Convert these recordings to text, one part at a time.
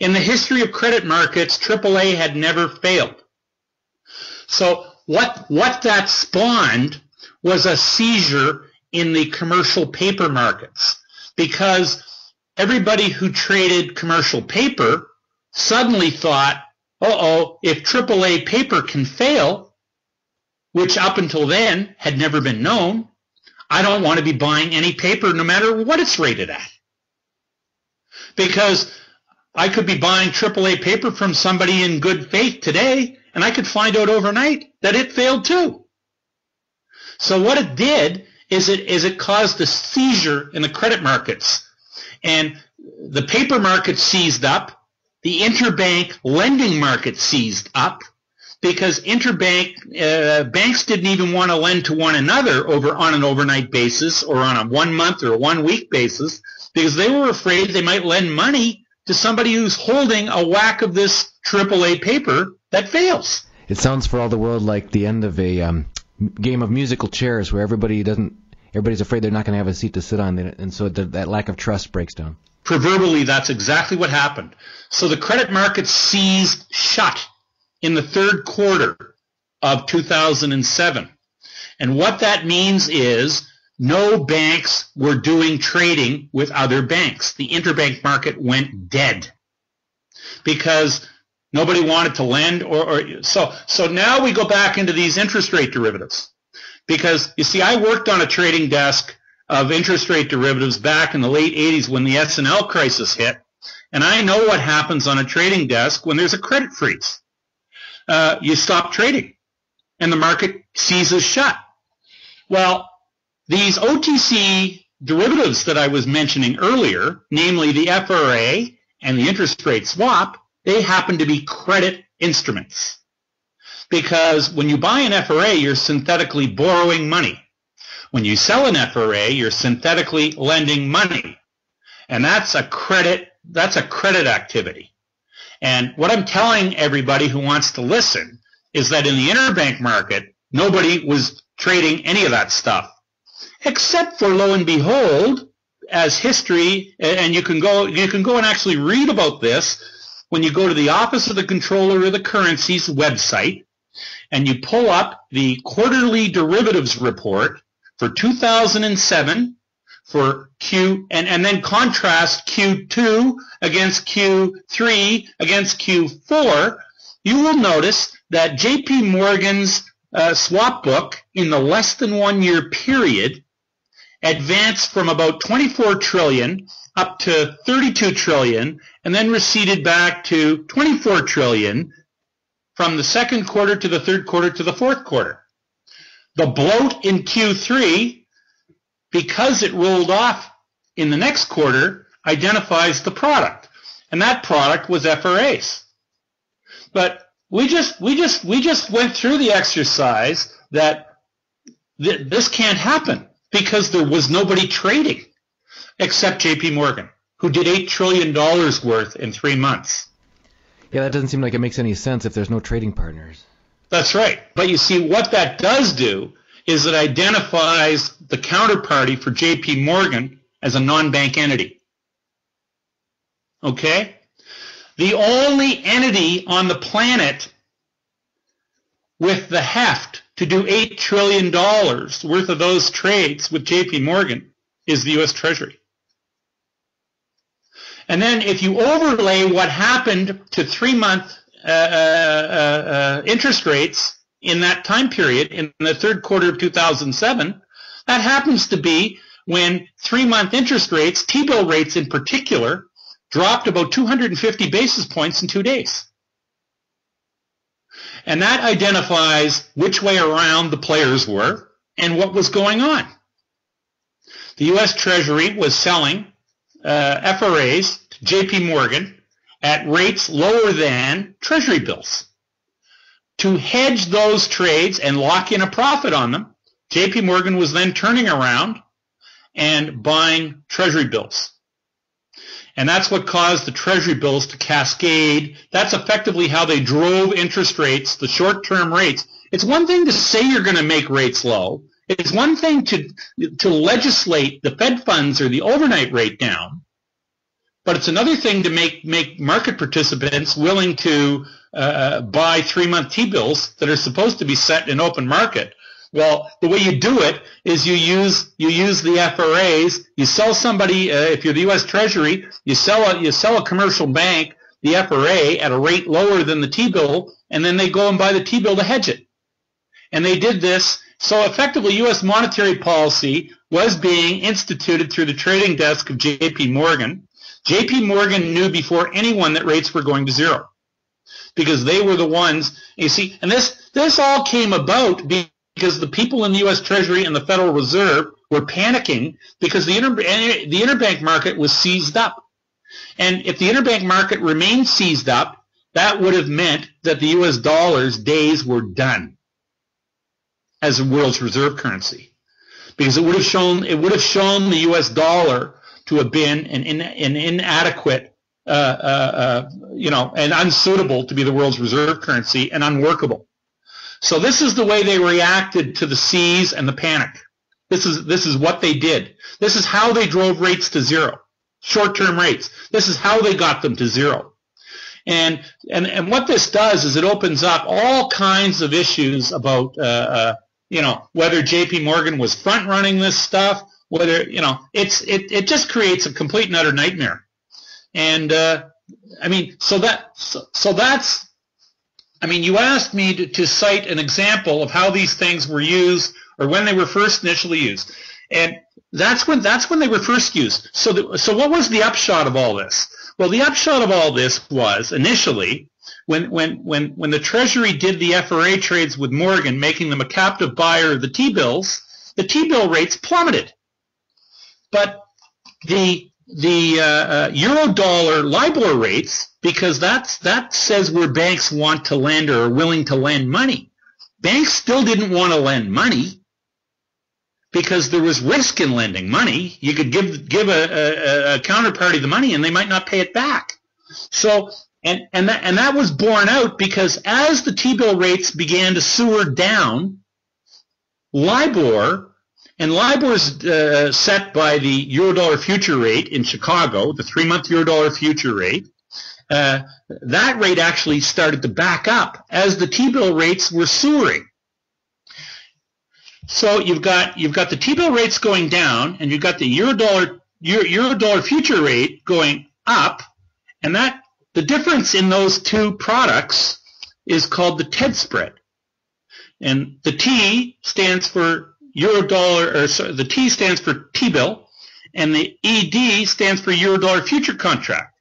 In the history of credit markets, AAA had never failed. So what that spawned was a seizure in the commercial paper markets, because everybody who traded commercial paper suddenly thought, uh-oh, if AAA paper can fail, which up until then had never been known, I don't want to be buying any paper no matter what it's rated at, because I could be buying AAA paper from somebody in good faith today, and I could find out overnight that it failed too. So what it did is it caused a seizure in the credit markets, and the paper market seized up, the interbank lending market seized up, because interbank banks didn't even want to lend to one another on an overnight basis or on a 1 month or 1 week basis, because they were afraid they might lend money to somebody who's holding a whack of this AAA paper that fails. It sounds for all the world like the end of a game of musical chairs where everybody's afraid they're not going to have a seat to sit on, and so that lack of trust breaks down. Proverbially, that's exactly what happened. So the credit market seized shut in the third quarter of 2007. And what that means is no banks were doing trading with other banks. The interbank market went dead because nobody wanted to lend. So now we go back into these interest rate derivatives, because, you see, I worked on a trading desk of interest rate derivatives back in the late 80s when the S&L crisis hit, and I know what happens on a trading desk when there's a credit freeze. You stop trading, and the market seizes shut. Well, these OTC derivatives that I was mentioning earlier, namely the FRA and the interest rate swap, they happen to be credit instruments, because when you buy an FRA, you're synthetically borrowing money. When you sell an FRA, you're synthetically lending money, and that's a credit activity. And what I'm telling everybody who wants to listen is that in the interbank market, nobody was trading any of that stuff, except for, lo and behold, as history, and you can go and actually read about this when you go to the Office of the Controller of the Currency's website, and you pull up the quarterly derivatives report for 2007 for Q, and then contrast Q2 against Q3 against Q4, you will notice that JP Morgan's swap book in the less than 1 year period advanced from about 24 trillion up to 32 trillion, and then receded back to 24 trillion from the second quarter to the third quarter to the fourth quarter. The bloat in Q3, because it rolled off in the next quarter, identifies the product, and that product was FRAs. But we just went through the exercise that this can't happen, because there was nobody trading except JP Morgan, who did $8 trillion worth in 3 months. Yeah, that doesn't seem like it makes any sense if there's no trading partners. That's right. But you see, what that does do is it identifies the counterparty for JP Morgan as a non-bank entity. Okay? The only entity on the planet with the heft to do $8 trillion worth of those trades with JP Morgan is the U.S. Treasury. And then if you overlay what happened to three-month interest rates in that time period, in the third quarter of 2007, that happens to be when three-month interest rates, T-bill rates in particular, dropped about 250 basis points in 2 days. And that identifies which way around the players were and what was going on. The U.S. Treasury was selling FRAs to JP Morgan at rates lower than Treasury bills. To hedge those trades and lock in a profit on them, JP Morgan was then turning around and buying Treasury bills. And that's what caused the Treasury bills to cascade. That's effectively how they drove interest rates, the short-term rates. It's one thing to say you're going to make rates low. It's one thing to legislate the Fed funds or the overnight rate down. But it's another thing to make market participants willing to buy 3-month T-bills that are supposed to be set in open market. Well, the way you do it is you use the FRAs. You sell somebody if you're the U.S. Treasury, you sell a commercial bank the FRA at a rate lower than the T-bill, and then they go and buy the T-bill to hedge it. And they did this. So effectively, U.S. monetary policy was being instituted through the trading desk of JP Morgan. JP Morgan knew before anyone that rates were going to zero, because they were the ones, you see. And this all came about because the people in the U.S. Treasury and the Federal Reserve were panicking because the interbank market was seized up. And if the interbank market remained seized up, that would have meant that the U.S. dollar's days were done as the world's reserve currency, because it would have shown the U.S. dollar to have been an inadequate, and unsuitable to be the world's reserve currency and unworkable. So this is the way they reacted to the seize and the panic. This is what they did. This is how they drove rates to zero, short-term rates. This is how they got them to zero. And what this does is it opens up all kinds of issues about whether JP Morgan was front-running this stuff, whether it just creates a complete and utter nightmare. And so that's. I mean, you asked me to cite an example of how these things were used, or when they were first initially used, and that's when they were first used. So what was the upshot of all this? Well, the upshot of all this was initially when the Treasury did the FRA trades with Morgan, making them a captive buyer of the T-bills, the T-bill rates plummeted, but the euro-dollar LIBOR rates, because that says where banks want to lend or are willing to lend money. Banks still didn't want to lend money because there was risk in lending money. You could give a counterparty the money and they might not pay it back. So and that was borne out because as the T-bill rates began to soar down, LIBOR, and LIBOR is set by the euro-dollar future rate in Chicago, the 3-month euro-dollar future rate. That rate actually started to back up as the T-bill rates were soaring. So you've got the T-bill rates going down, and you've got the euro-dollar future rate going up, and that the difference in those two products is called the TED spread. And the T stands for T-bill, and the ED stands for euro-dollar future contract.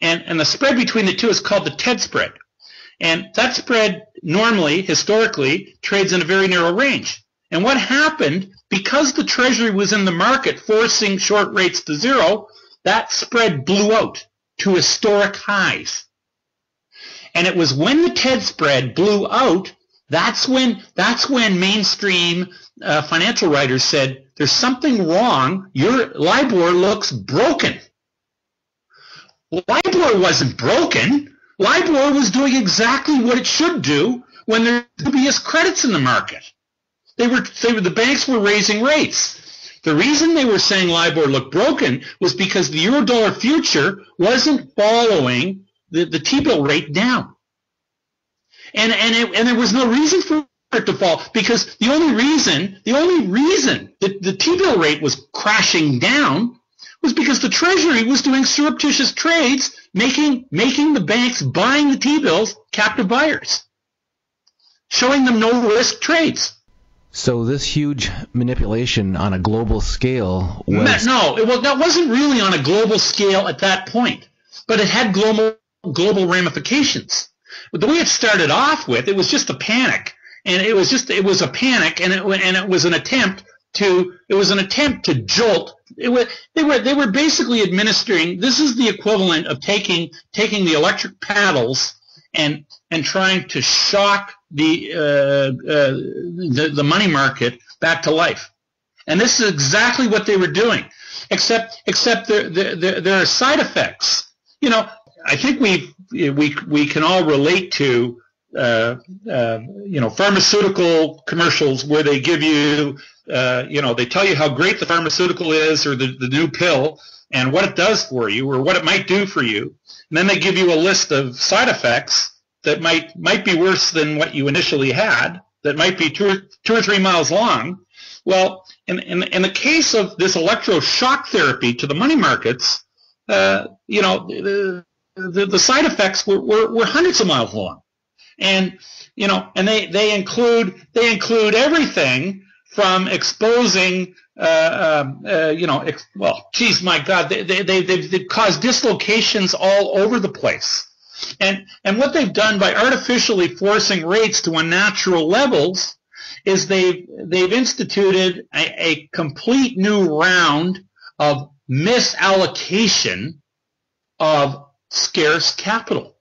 And the spread between the two is called the TED spread. And that spread normally, historically, trades in a very narrow range. And what happened, because the Treasury was in the market forcing short rates to zero, that spread blew out to historic highs. And it was when the TED spread blew out, that's when mainstream financial writers said, there's something wrong, your LIBOR looks broken. LIBOR wasn't broken. LIBOR was doing exactly what it should do when there were dubious credits in the market. The banks were raising rates. The reason they were saying LIBOR looked broken was because the euro-dollar future wasn't following the T-bill rate down. And there was no reason for it to fall, because the only reason that the T-bill rate was crashing down was because the Treasury was doing surreptitious trades, making the banks buying the T-bills captive buyers, showing them no risk trades. So this huge manipulation on a global scale was... No, that wasn't really on a global scale at that point, but it had global ramifications. But the way it started off with, it was just a panic, and it was a panic, and it was an attempt to jolt. They were basically administering. This is the equivalent of taking the electric paddles and trying to shock the money market back to life. And this is exactly what they were doing, except there are side effects. I think we can all relate to pharmaceutical commercials where they give you, they tell you how great the pharmaceutical is, or the new pill and what it does for you, or what it might do for you. And then they give you a list of side effects that might be worse than what you initially had, that might be two or three miles long. Well, in the case of this electroshock therapy to the money markets, the side effects were hundreds of miles long. And they include everything from exposing they've caused dislocations all over the place, and what they've done by artificially forcing rates to unnatural levels is they've instituted a complete new round of misallocation of scarce capital.